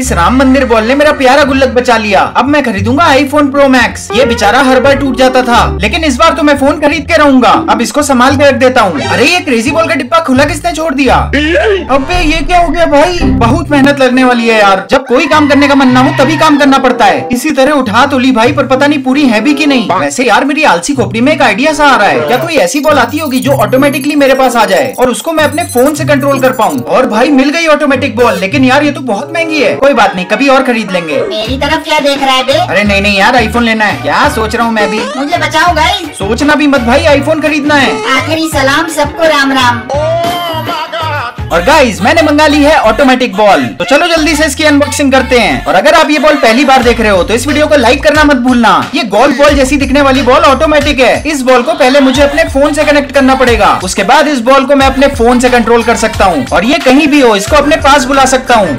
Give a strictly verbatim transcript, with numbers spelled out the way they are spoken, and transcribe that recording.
इस राम मंदिर बॉल ने मेरा प्यारा गुल्लक बचा लिया। अब मैं खरीदूंगा आईफोन प्रो मैक्स। ये बेचारा हर बार टूट जाता था, लेकिन इस बार तो मैं फोन खरीद के रहूंगा। अब इसको संभाल के रख देता हूँ। अरे ये क्रेजी बॉल का डिब्बा खुला किसने छोड़ दिया? अबे ये क्या हो गया भाई? बहुत मेहनत लगने वाली है यार। जब कोई काम करने का मन ना हो तभी काम करना पड़ता है। इसी तरह उठा तो ली भाई, पर पता नहीं पूरी है भी की नहीं। वैसे यार मेरी आलसी खोपड़ी में एक आइडिया सा आ रहा है। क्या कोई ऐसी बॉल आती होगी जो ऑटोमेटिकली मेरे पास आ जाए और उसको मैं अपने फोन से कंट्रोल कर पाऊँ? और भाई मिल गई ऑटोमेटिक बॉल, लेकिन यार ये तो बहुत महंगी है। कोई बात नहीं, कभी और खरीद लेंगे। मेरी तरफ क्या देख रहा है बे? अरे नहीं नहीं यार, आईफोन लेना है। क्या सोच रहा हूँ मैं भी? मुझे बचाओ गाइस। सोचना भी मत भाई, आईफोन खरीदना है। आखिरी सलाम सबको, राम राम। और गाइस मैंने मंगा ली है ऑटोमेटिक बॉल, तो चलो जल्दी से इसकी अनबॉक्सिंग करते हैं। और अगर आप ये बॉल पहली बार देख रहे हो तो इस वीडियो को लाइक करना मत भूलना। ये गोल्फ बॉल जैसी दिखने वाली बॉल ऑटोमेटिक है। इस बॉल को पहले मुझे अपने फोन से कनेक्ट करना पड़ेगा, उसके बाद इस बॉल को मैं अपने फोन से कंट्रोल कर सकता हूँ। और ये कहीं भी हो इसको अपने पास बुला सकता हूँ।